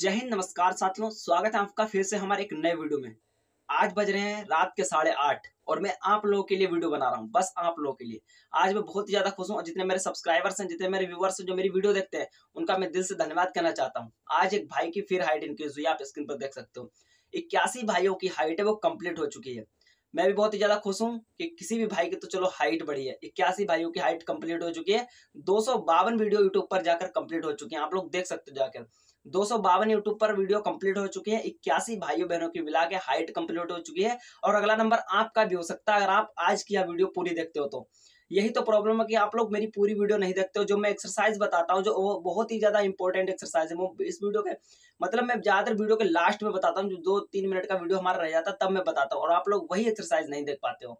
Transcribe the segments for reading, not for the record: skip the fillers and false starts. जय हिंद, नमस्कार साथियों। स्वागत है आपका फिर से हमारे एक नए वीडियो में। आज बज रहे हैं रात के 8:30 और मैं आप लोगों के लिए वीडियो बना रहा हूं, बस आप लोगों के लिए। आज मैं बहुत ही ज्यादा खुश हूं और जितने मेरे सब्सक्राइबर्स हैं, जितने मेरे व्यूवर्स हैं जो मेरी वीडियो देखते हैं, उनका मैं दिल से धन्यवाद करना चाहता हूं। आज एक भाई की फिर हाइट इंक्रीज हुई, आप स्क्रीन पर देख सकते हो 81 भाइयों की हाइट है वो कम्प्लीट हो चुकी है। मैं भी बहुत ही ज्यादा खुश हूँ कि किसी भी भाई की तो चलो हाइट बढ़ी है। 81 भाइयों की हाइट कंप्लीट हो चुकी है। 252 वीडियो यूट्यूब पर जाकर कंप्लीट हो चुकी है, आप लोग देख सकते हो जाकर 252 यूट्यूब पर वीडियो कंप्लीट हो चुकी है। 81 भाइयों बहनों की मिला के हाइट कंप्लीट हो चुकी है और अगला नंबर आपका भी हो सकता है अगर आप आज की यह वीडियो पूरी देखते हो तो। यही तो प्रॉब्लम है कि आप लोग मेरी पूरी वीडियो नहीं देखते हो। जो मैं एक्सरसाइज बताता हूँ, जो वो बहुत ही ज्यादा इंपॉर्टेंट एक्सरसाइज है, वो इस वीडियो के मतलब मैं ज्यादातर वीडियो के लास्ट में बताता हूँ। जो 2-3 मिनट का वीडियो हमारा रह जाता है तब मैं बताता हूँ और आप लोग वही एक्सरसाइज नहीं देख पाते हो।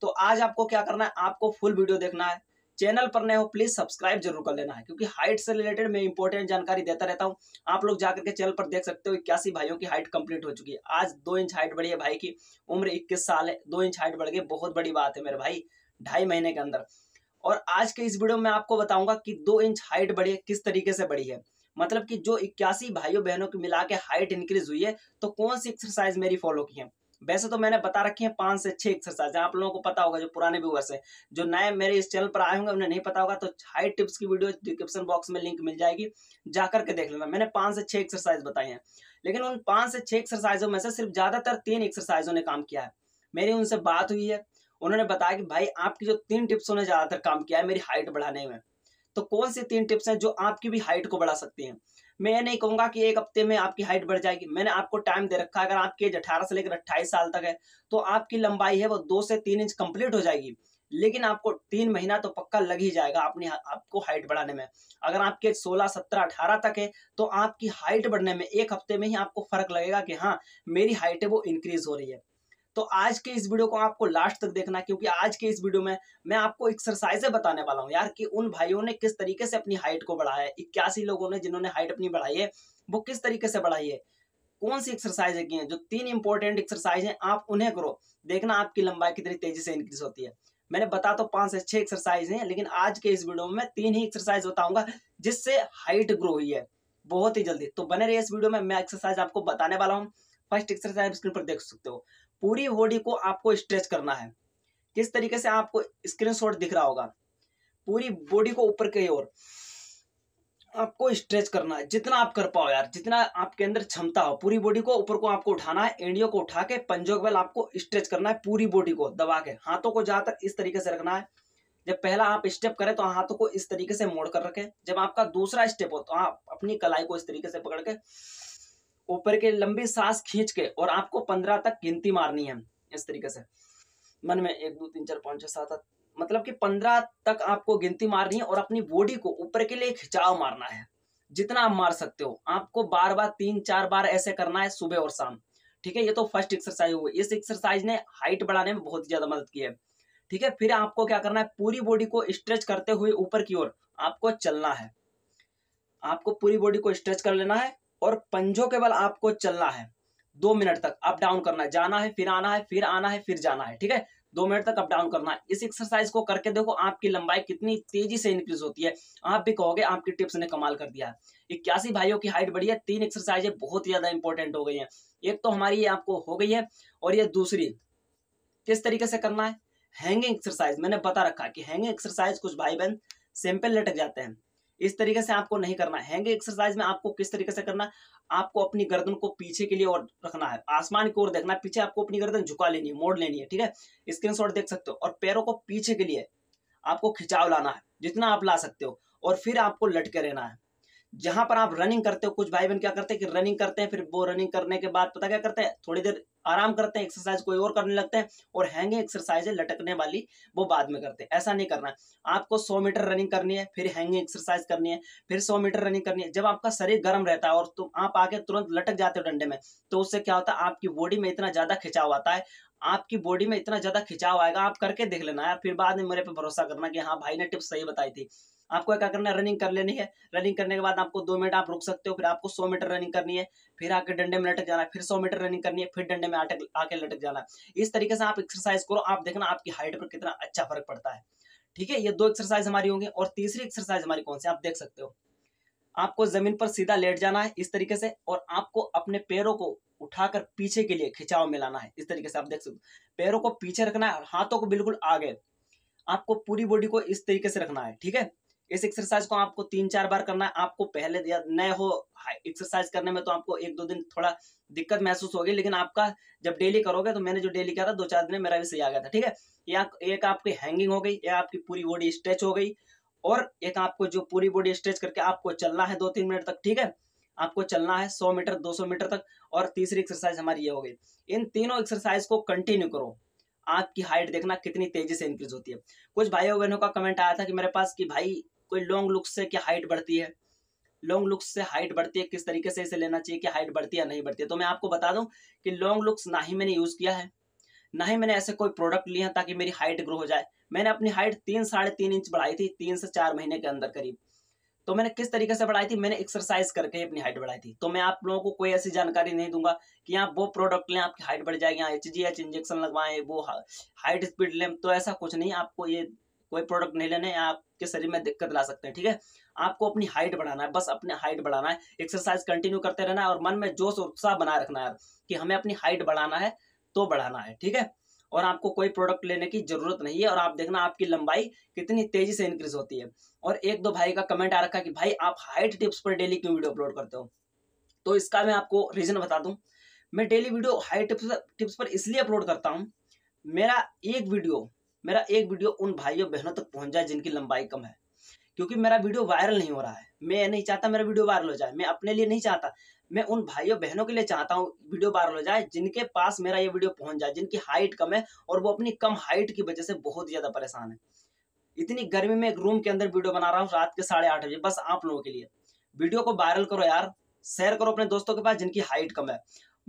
तो आज आपको क्या करना है, आपको फुल वीडियो देखना है। चैनल पर नए हो प्लीज सब्सक्राइब जरूर कर लेना है, क्योंकि हाइट से रिलेटेड मैं इंपॉर्टेंट जानकारी देता रहता हूं। आप लोग जाकर के चैनल पर देख सकते हो 81 भाइयों की हाइट कंप्लीट हो चुकी है। आज 2 इंच हाइट बढ़ी है, भाई की उम्र 21 साल है, 2 इंच हाइट बढ़ गई, बहुत बड़ी बात है मेरे भाई, 2.5 महीने के अंदर। और आज के इस वीडियो में आपको बताऊंगा कि 2 इंच हाइट बढ़ी है, किस तरीके से बढ़ी है, मतलब कि जो 81 भाइयों बहनों की मिला के हाइट इंक्रीज हुई है तो कौन सी एक्सरसाइज मेरी फॉलो की है। वैसे तो मैंने बता रखी है 5 से 6 एक्सरसाइज, आप लोगों को पता होगा जो पुराने व्यूअर्स हैं, जो नए मेरे इस चैनल पर आए होंगे उन्हें नहीं पता होगा। तो हाइट टिप्स की वीडियो डिस्क्रिप्शन बॉक्स में लिंक मिल जाएगी, जाकर के देख लेना। मैंने 5 से 6 एक्सरसाइज बताई हैं, लेकिन उन 5 से 6 एक्सरसाइजों में से सिर्फ ज्यादातर 3 एक्सरसाइजों ने काम किया है। मेरी उनसे बात हुई है, उन्होंने बताया कि भाई आपकी जो 3 टिप्सों ने ज्यादातर काम किया है मेरी हाइट बढ़ाने में। तो कौन सी 3 टिप्स हैं जो आपकी भी हाइट को बढ़ा सकती हैं? मैं ये नहीं कहूंगा कि एक हफ्ते में आपकी हाइट बढ़ जाएगी। मैंने आपको टाइम दे रखा है, अगर आपकी एज 18 से लेकर 28 साल तक है तो आपकी लंबाई है वो 2 से 3 इंच कंप्लीट हो जाएगी, लेकिन आपको 3 महीना तो पक्का लग ही जाएगा अपनी आपको हाइट बढ़ाने में। अगर आपकी 16, 17, 18 तक है तो आपकी हाइट बढ़ने में 1 हफ्ते में ही आपको फर्क लगेगा कि हाँ मेरी हाइट है वो इंक्रीज हो रही है। तो आज के इस वीडियो को आपको लास्ट तक देखना, क्योंकि आज के इस वीडियो में मैं आपको एक्सरसाइजें बताने वाला हूं यार, कि उन भाइयों ने किस तरीके से अपनी हाइट को बढ़ाया है। 81 लोगों ने जिन्होंने हाइट अपनी बढ़ाई है वो किस तरीके से बढ़ाई है, कौन सी एक्सरसाइजें की हैं। जो 3 इंपॉर्टेंट एक्सरसाइज हैं आप उन्हें करो, देखना आपकी लंबाई कितनी तेजी से इंक्रीज होती है। मैंने बता तो 5 से 6 एक्सरसाइज हैं, लेकिन आज के इस वीडियो में 3 ही एक्सरसाइज बताऊंगा जिससे हाइट ग्रो हुई है बहुत ही जल्दी। तो बने रहिए इस वीडियो में, मैं एक्सरसाइज आपको बताने वाला हूँ। फर्स्ट एक्सरसाइज स्क्रीन पर देख सकते हो, पूरी बॉडी को आपको स्ट्रेच करना है। किस तरीके से आपको स्क्रीनशॉट दिख रहा होगा, पूरी बॉडी को ऊपर की ओर आपको स्ट्रेच करना है जितना आप कर पाओ यार, जितना आपके अंदर क्षमता हो। पूरी बॉडी को ऊपर को आपको उठाना है, एड़ियों को उठा के पंजों के बल आपको स्ट्रेच करना है, पूरी बॉडी को दबा के। हाथों को ज्यादातर इस तरीके से रखना है, जब पहला आप स्टेप करें तो हाथों को इस तरीके से मोड़ कर रखें। जब आपका दूसरा स्टेप हो तो आप अपनी कलाई को इस तरीके से पकड़ के ऊपर के लंबी सांस खींच के, और आपको 15 तक गिनती मारनी है इस तरीके से मन में, 1, 2, 3, 4, 5, 6, 7, 8, मतलब कि 15 तक आपको गिनती मारनी है और अपनी बॉडी को ऊपर के लिए खिंचाव मारना है जितना आप मार सकते हो। आपको बार बार 3-4 बार ऐसे करना है सुबह और शाम, ठीक है। ये तो फर्स्ट एक्सरसाइज हुई, इस एक्सरसाइज ने हाइट बढ़ाने में बहुत ज्यादा मदद की है, ठीक है। फिर आपको क्या करना है, पूरी बॉडी को स्ट्रेच करते हुए ऊपर की ओर आपको चलना है। आपको पूरी बॉडी को स्ट्रेच कर लेना है और पंजों के बल आपको चलना है 2 मिनट तक। अप डाउन करना है, जाना है फिर आना है, फिर आना है फिर जाना है, ठीक है। 2 मिनट तक अप डाउन करना है। इस एक्सरसाइज को करके देखो आपकी लंबाई कितनी तेजी से इंक्रीज होती है। आप भी कहोगे आपकी टिप्स ने कमाल कर दिया है। 81 भाइयों की हाइट बढ़ी है, 3 एक्सरसाइजें बहुत ही ज्यादा इंपॉर्टेंट हो गई हैं। एक तो हमारी ये आपको हो गई है, और ये दूसरी किस तरीके से करना है, हैंगिंग एक्सरसाइज। मैंने बता रखा है कि हैंगिंग एक्सरसाइज कुछ भाई बहन सिंपल लटक जाते हैं, इस तरीके से आपको नहीं करना है। हैंगिंग एक्सरसाइज में आपको किस तरीके से करना है, आपको अपनी गर्दन को पीछे के लिए और रखना है, आसमान की ओर देखना है, पीछे आपको अपनी गर्दन झुका लेनी है, मोड़ लेनी है, ठीक है। स्क्रीनशॉट देख सकते हो। और पैरों को पीछे के लिए आपको खिंचाव लाना है जितना आप ला सकते हो, और फिर आपको लटके रहना है। जहां पर आप रनिंग करते हो, कुछ भाई बहन क्या करते हैं कि रनिंग करते हैं, फिर वो रनिंग करने के बाद पता क्या करते हैं, थोड़ी देर आराम करते हैं, एक्सरसाइज कोई और करने लगते हैं, और हैंगिंग एक्सरसाइज लटकने वाली वो बाद में करते हैं। ऐसा नहीं करना है। आपको 100 मीटर रनिंग करनी है, फिर हैंगिंग एक्सरसाइज करनी है, फिर 100 मीटर रनिंग करनी है। जब आपका शरीर गर्म रहता है और आप आगे तुरंत लटक जाते हो डंडे में, तो उससे क्या होता है, आपकी बॉडी में इतना ज्यादा खिंचाव आता है, आपकी बॉडी में इतना ज्यादा खिंचाव आएगा। आप करके देख लेना यार, फिर बाद में मेरे पे भरोसा करना कि हाँ भाई ने टिप्स सही बताई थी। आपको क्या करना है, रनिंग कर लेनी है, रनिंग करने के बाद आपको 2 मिनट आप रुक सकते हो, फिर आपको 100 मीटर रनिंग करनी है, फिर आके डंडे में लटक जाना है, फिर 100 मीटर रनिंग करनी है, फिर डंडे में आके लटक जाना है। इस तरीके से आप एक्सरसाइज करो, आप देखना आपकी हाइट पर कितना अच्छा फर्क पड़ता है, ठीक है। ये 2 एक्सरसाइज हमारी होंगी, और तीसरी एक्सरसाइज हमारी कौन सी आप देख सकते हो। आपको जमीन पर सीधा लेट जाना है इस तरीके से, और आपको अपने पैरों को उठाकर पीछे के लिए खिंचाव में लाना है। इस तरीके से आप देख सकते हो, पैरों को पीछे रखना है और हाथों को बिल्कुल आगे, आपको पूरी बॉडी को इस तरीके से रखना है। ठीक है, इस एक्सरसाइज को आपको 3-4 बार करना है। आपको पहले नए हो एक्सरसाइज करने में तो आपको 1-2 दिन थोड़ा दिक्कत महसूस होगी, लेकिन आपका जब डेली करोगे तो मैंने जो डेली किया था 2-4 दिन में मेरा भी सही आ गया था। ठीक है, एक आपकी हैंगिंग हो गई, या आपकी पूरी बॉडी स्ट्रेच हो गई, और एक आपको जो पूरी बॉडी स्ट्रेच करके आपको चलना है 2-3 मिनट तक। ठीक है, आपको चलना है 100 मीटर 200 मीटर तक, और तीसरी एक्सरसाइज हमारी ये हो गई। इन तीनों एक्सरसाइज को कंटिन्यू करो, आपकी हाइट देखना कितनी तेजी से इंक्रीज होती है। कुछ भाइयों बहनों का कमेंट आया था कि मेरे पास कि भाई कोई लॉन्ग लुक्स से क्या हाइट बढ़ती है, लॉन्ग लुक्स से हाइट बढ़ती है, किस तरीके से इसे लेना चाहिए कि हाइट बढ़ती है या नहीं बढ़ती है। तो मैं आपको बता दूं कि लॉन्ग लुक्स ना ही मैंने यूज किया है, ना ही मैंने ऐसे कोई प्रोडक्ट लिए हैं ताकि मेरी हाइट ग्रो हो जाए। मैंने अपनी हाइट 3-3.5 इंच बढ़ाई थी 3 से 4 महीने के अंदर करीब। तो मैंने किस तरीके से बढ़ाई थी, मैंने एक्सरसाइज करके अपनी हाइट बढ़ाई थी। तो मैं आप लोगों को कोई ऐसी जानकारी नहीं दूंगा कि आप वो प्रोडक्ट लें आपकी हाइट बढ़ जाएगी, यहाँ HGH इंजेक्शन लगवाएं, वो हाइट स्पीड लें, तो ऐसा कुछ नहीं। आपको ये कोई प्रोडक्ट नहीं लेने, आपके शरीर में दिक्कत ला सकते हैं। ठीक है, आपको अपनी हाइट बढ़ाना है, बस अपने हाइट बढ़ाना है, एक्सरसाइज कंटिन्यू करते रहना है, और मन में जोश और उत्साह बनाए रखना है कि हमें अपनी हाइट बढ़ाना है तो बढ़ाना है। ठीक है, और आपको कोई प्रोडक्ट लेने की जरूरत नहीं है, और आप देखना आपकी लंबाई कितनी तेजी से इंक्रीज होती है। और 1-2 भाई का कमेंट आ रखा कि भाई आप हाइट टिप्स पर डेली क्यों वीडियो अपलोड करते हो, तो इसका मैं आपको रीजन बता दूं। मैं डेली वीडियो हाइट टिप्स पर इसलिए अपलोड करता हूं, मेरा एक वीडियो उन भाइयों बहनों तक पहुंच जाए जिनकी लंबाई कम है, क्योंकि मेरा वीडियो वायरल नहीं हो रहा है। मैं नहीं चाहता मेरा वीडियो वायरल हो जाए, मैं अपने लिए नहीं चाहता, मैं उन भाइयों बहनों के लिए चाहता हूँ वीडियो वायरल हो जाए जिनके पास मेरा ये वीडियो पहुंच जाए, जिनकी हाइट कम है और वो अपनी कम हाइट की वजह से बहुत ज्यादा परेशान है। इतनी गर्मी में एक रूम के अंदर वीडियो बना रहा हूँ रात के 8:30 बजे, बस आप लोगों के लिए। वीडियो को वायरल करो यार, शेयर करो अपने दोस्तों के पास जिनकी हाइट कम है।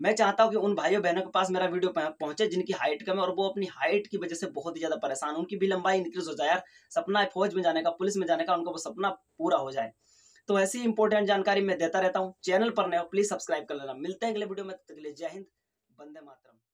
मैं चाहता हूँ कि उन भाइयों बहनों के पास मेरा वीडियो पहुंचे जिनकी हाइट कम है और वो अपनी हाइट की वजह से बहुत ही ज्यादा परेशान, उनकी भी लंबाई इंक्रीज हो जाए यार, सपना है फौज में जाने का, पुलिस में जाने का, उनको वो सपना पूरा हो जाए। तो ऐसी इंपॉर्टेंट जानकारी मैं देता रहता हूँ। चैनल पर नए हो प्लीज सब्सक्राइब कर लेना। मिलते हैं अगले वीडियो में, तब तक के लिए जय हिंद, वंदे मातरम।